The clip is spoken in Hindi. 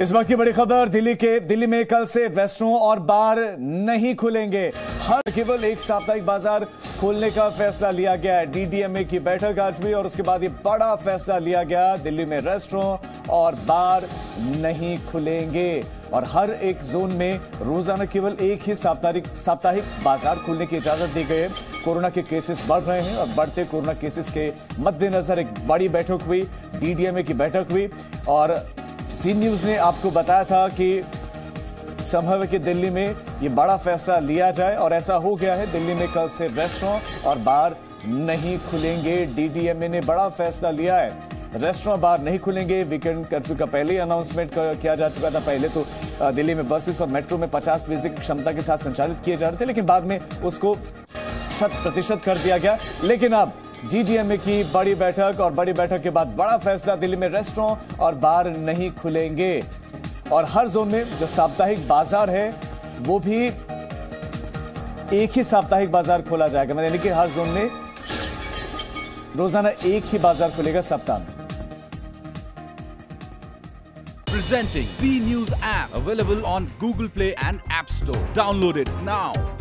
इस वक्त की बड़ी खबर, दिल्ली में कल से रेस्टोरेंट और बार नहीं खुलेंगे। हर केवल एक साप्ताहिक बाजार खोलने का फैसला लिया गया है। डीडीएमए की बैठक आज हुई और उसके बाद ये बड़ा फैसला लिया गया। दिल्ली में रेस्टोरेंट और बार नहीं खुलेंगे और हर एक जोन में रोजाना केवल एक ही साप्ताहिक बाजार खोलने की इजाजत दी गई है। कोरोना के केसेस बढ़ रहे हैं और बढ़ते कोरोना केसेस के मद्देनजर एक बड़ी बैठक हुई, डीडीएमए की बैठक हुई और ज़ी न्यूज ने आपको बताया था कि संभव है कि दिल्ली में ये बड़ा फैसला लिया जाए और ऐसा हो गया है। दिल्ली में कल से रेस्टोरेंट और बार नहीं खुलेंगे। डीडीएमए ने बड़ा फैसला लिया है, रेस्टोरेंट बार नहीं खुलेंगे। वीकेंड कर्फ्यू का पहले ही अनाउंसमेंट किया जा चुका था। पहले तो दिल्ली में बसेस और मेट्रो में 50% की क्षमता के साथ संचालित किए जा रहे थे, लेकिन बाद में उसको 100% कर दिया गया। लेकिन अब डीडीएमए की बड़ी बैठक और बड़ी बैठक के बाद बड़ा फैसला, दिल्ली में रेस्टोरेंट और बार नहीं खुलेंगे और हर जोन में जो साप्ताहिक बाजार है वो भी एक ही साप्ताहिक बाजार खोला जाएगा, यानी कि हर जोन में रोजाना एक ही बाजार खुलेगा सप्ताह में। Presenting Zee news app available on Google Play and App Store. Download it now.